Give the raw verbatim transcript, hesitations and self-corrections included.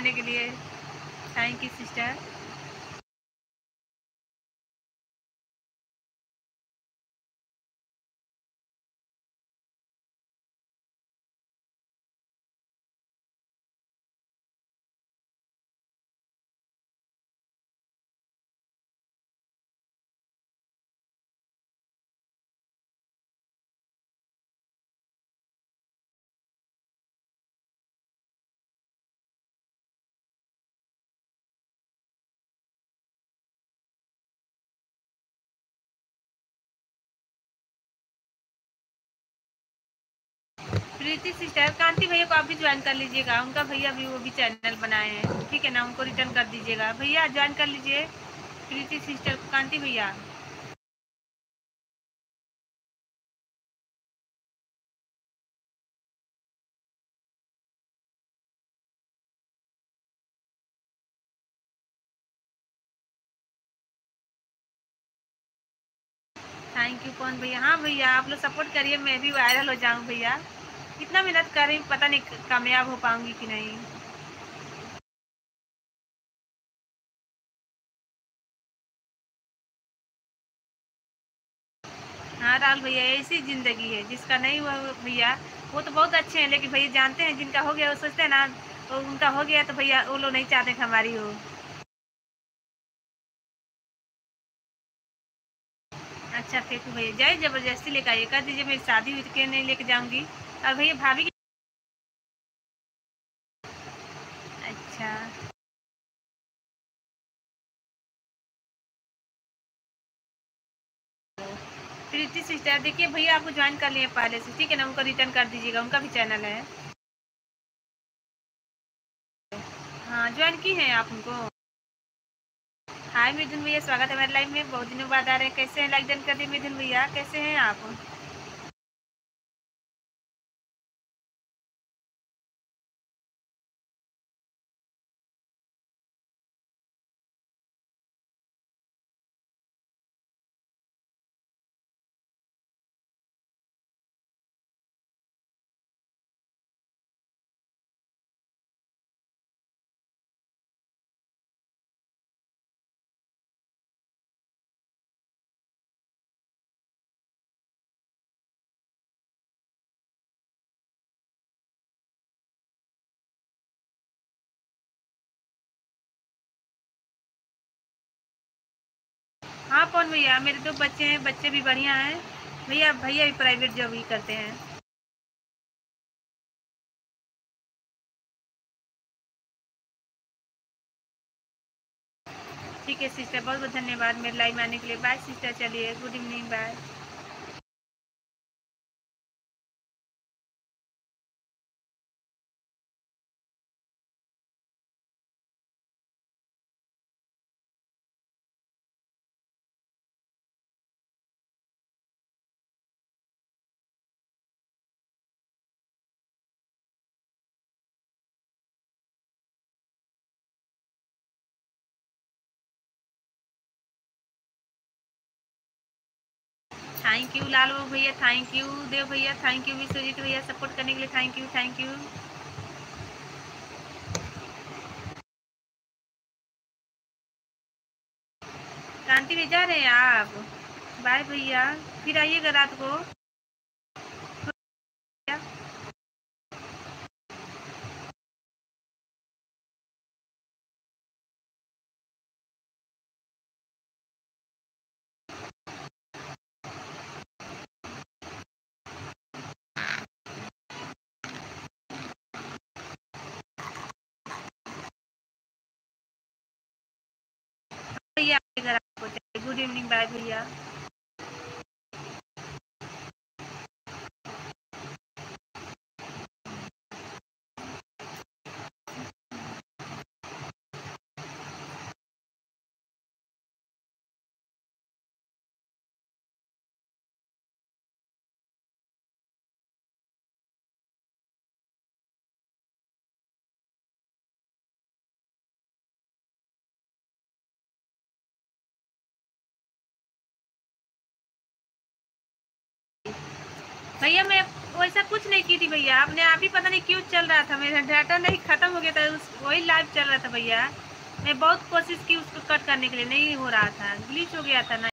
बताने के लिए। Thank you sister. Preeti sister, Kanti भैया को आप भी ज्वाइन कर लीजिएगा। उनका भैया भी वो भी चैनल बनाए हैं, ठीक है ना। उनको रिटर्न कर दीजिएगा भैया, ज्वाइन कर लीजिए प्रीति सिस्टर को, कांति भैया। थैंक यू पवन भैया। हाँ भैया, आप लोग सपोर्ट करिए, मैं भी वायरल हो जाऊँ भैया। कितना मेहनत कर रही, पता नहीं कामयाब हो पाऊंगी कि नहीं। हाँ राहुल भैया, ऐसी जिंदगी है, जिसका नहीं हुआ भैया वो तो बहुत अच्छे हैं, लेकिन भैया जानते हैं जिनका हो गया वो सोचते हैं ना उनका हो गया, तो भैया वो लोग नहीं चाहते कि हमारी हो। अच्छा फेकू भैया, जाए जबरदस्ती लेकर आइए, कर दीजिए, मेरी शादी हुई के नहीं लेके जाऊंगी। और भैया भाभी की, अच्छा प्रीति सिस्टर, देखिए भैया आपको ज्वाइन कर लिए पहले से, ठीक है ना। उनको रिटर्न कर दीजिएगा, उनका भी चैनल है। हाँ ज्वाइन की है आप उनको। हाय मिथुन भैया, स्वागत है हमारे लाइव में, बहुत दिनों बाद आ रहे हैं। कैसे हैं, लाइक डन कर दिए मिथुन भैया, कैसे हैं आप। हाँ पवन भैया, मेरे दो बच्चे हैं, बच्चे भी बढ़िया हैं भैया। भैया भी प्राइवेट जॉब ही करते हैं। ठीक है सिस्टर, बहुत बहुत धन्यवाद मेरे लाइव में आने के लिए। बाय सिस्टर, चलिए good evening, bye. Thank you Lalu भैया, थैंक यू देव भैया, थैंक यू विश्वजीत भैया, सपोर्ट करने के लिए thank you, thank you. Kanti भैया जा रहे हैं आप, बाय भैया, फिर आइएगा रात को। गुड इवनिंग, बाय भैया। भैया मैं वैसा कुछ नहीं की थी भैया, आपने आप ही पता नहीं क्यों चल रहा था, मेरा डाटा नहीं खत्म हो गया था, वही लाइव चल रहा था भैया। मैं बहुत कोशिश की उसको कट करने के लिए, नहीं हो रहा था, ग्लिच हो गया था ना।